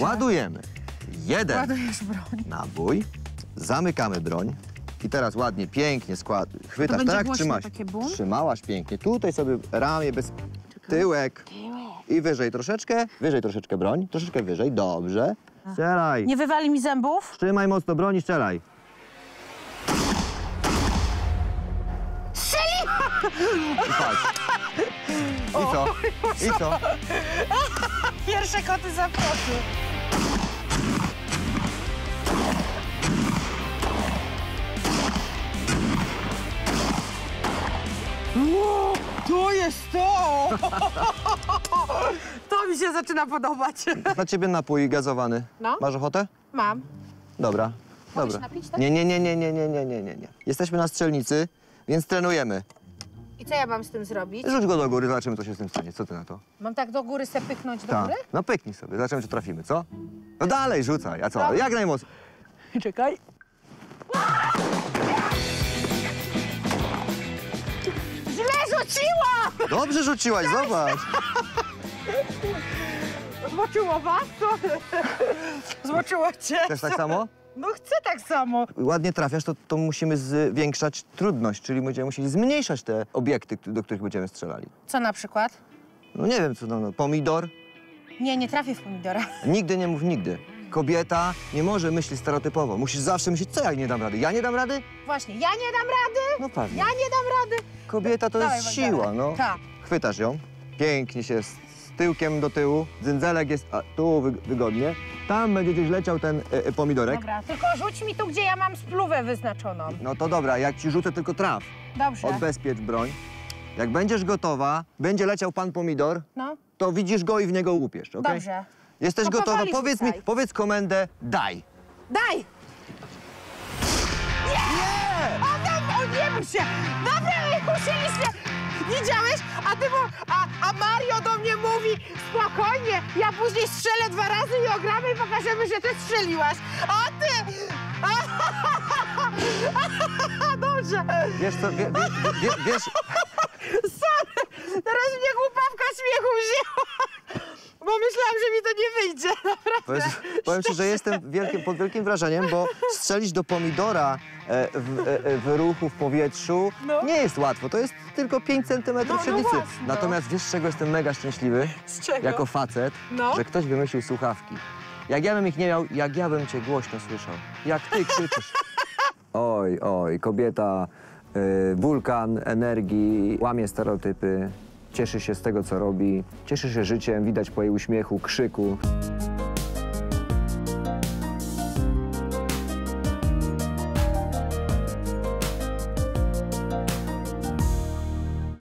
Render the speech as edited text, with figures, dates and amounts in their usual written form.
Ładujemy. Jeden. Ładujesz broń. Nabój. Zamykamy broń. I teraz ładnie, pięknie skład. Chwytasz, tak? Trzymasz. Trzymałaś pięknie. Tutaj sobie ramię bez tyłek. I wyżej troszeczkę broń. Troszeczkę wyżej, dobrze. Strzelaj. Nie wywali mi zębów? Trzymaj mocno broń i strzelaj. Strzeli! I co? I co? Pierwsze koty zaproszy. Wow, to jest to! To mi się zaczyna podobać. Dla ciebie napój gazowany. No. Masz ochotę? Mam. Dobra. Dobra. Się napić, tak? Nie. Jesteśmy na strzelnicy, więc trenujemy. I co ja mam z tym zrobić? Rzuć go do góry, zobaczymy, co się z tym stanie. Co ty na to? Mam tak do góry se pyknąć do góry? No pyknij sobie, zobaczymy, czy trafimy, co? No dalej rzucaj, a co? Dobra. Jak najmocniej. Czekaj. Źle rzuciłam! Dobrze rzuciłaś, zobacz. Zmoczyło was? Zmoczyło cię? Chcesz tak samo? No chcę tak samo. Ładnie trafiasz, to musimy zwiększać trudność, czyli będziemy musieli zmniejszać te obiekty, do których będziemy strzelali. Co na przykład? No nie wiem, co no, pomidor? Nie, nie trafię w pomidora. Nigdy nie mów nigdy. Kobieta nie może myśleć stereotypowo. Musisz zawsze myśleć, co ja nie dam rady. Ja nie dam rady? Właśnie, ja nie dam rady! No pewnie. Ja nie dam rady! Kobieta to jest siła, no. Tak. Chwytasz ją, pięknie się z tyłkiem do tyłu, dzędzelek jest tu wygodnie. Tam będzie gdzieś leciał ten pomidorek. Dobra, tylko rzuć mi tu, gdzie ja mam spluwę wyznaczoną. No to dobra, jak ci rzucę, tylko traf. Dobrze. Odbezpiecz broń. Jak będziesz gotowa, będzie leciał pan pomidor, no. To widzisz go i w niego łupiesz, okej? Okay? Dobrze. Jesteś to gotowa? Powiedz mi, powiedz komendę, daj. Daj! Nie! Nie! O nie mów się! Dobra, musieliście! Widziałeś? A ty a Mario do mnie mówi, spokojnie, ja później strzelę dwa razy i ogramy i pokażemy, że ty strzeliłaś. A ty! Dobrze. Wiesz co, wiesz... Sorry, teraz mnie głupawka śmiechu wzięła. Bo myślałam, że mi to nie wyjdzie, naprawdę. Powiem ci, że jestem pod wielkim wrażeniem, bo strzelić do pomidora w ruchu, w powietrzu no. Nie jest łatwo. To jest tylko 5 centymetrów średnicy. No natomiast wiesz, z czego jestem mega szczęśliwy? Z czego? Jako facet, no. Że ktoś wymyślił słuchawki. Jak ja bym ich nie miał, jak ja bym cię głośno słyszał. Jak ty krzyczysz. Oj, oj, kobieta, wulkan energii, łamie stereotypy. Cieszy się z tego, co robi. Cieszy się życiem, widać po jej uśmiechu, krzyku.